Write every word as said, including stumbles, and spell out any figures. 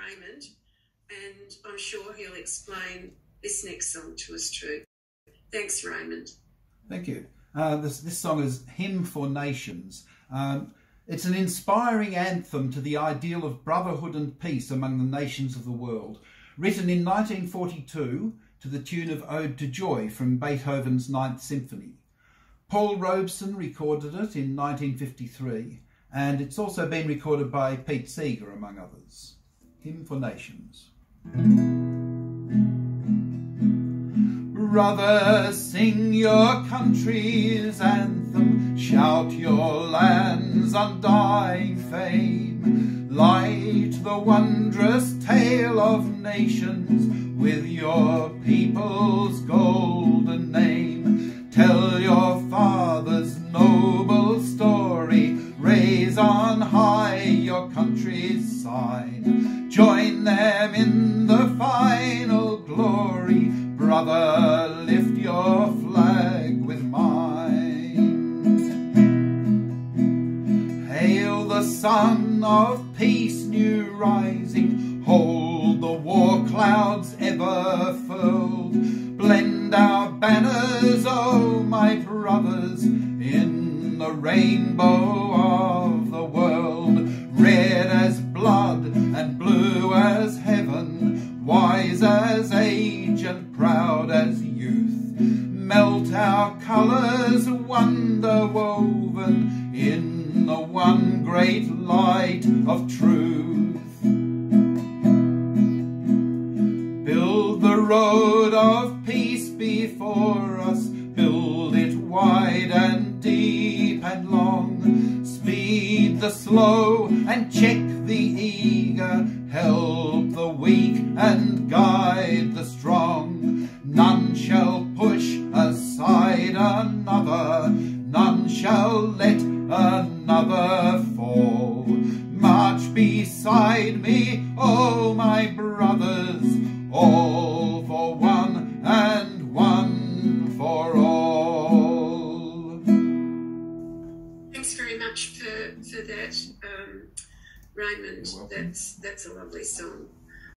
Raymond, and I'm sure he'll explain this next song to us too. Thanks, Raymond. Thank you. Uh, this, this song is Hymn for Nations. Um, it's an inspiring anthem to the ideal of brotherhood and peace among the nations of the world. Written in nineteen forty-two to the tune of Ode to Joy from Beethoven's Ninth Symphony. Paul Robeson recorded it in nineteen fifty-three, and it's also been recorded by Pete Seeger, among others. Hymn for Nations. Brother, sing your country's anthem, shout your land's undying fame, light the wondrous tale of nations with your people's golden name. Tell your father's noble story, raise on high your country's sign, join them in the final glory. Brother, lift your flag with mine. Hail the sun of peace new rising, hold the war clouds ever furled, blend our banners, oh my brothers, in the rainbow of the world. Red as blood and blue as heaven, wise as age and proud as youth, melt our colours wonder woven in the one great light of truth. Build the road of peace before us, build it wide and deep and long, speed the slow and check the eager, help the weak and guide the strong. None shall push aside another, none shall let another fall. March beside me, oh my brothers, all for one and one for all. Thanks very much for, for that, um, Raymond. That's, that's a lovely song.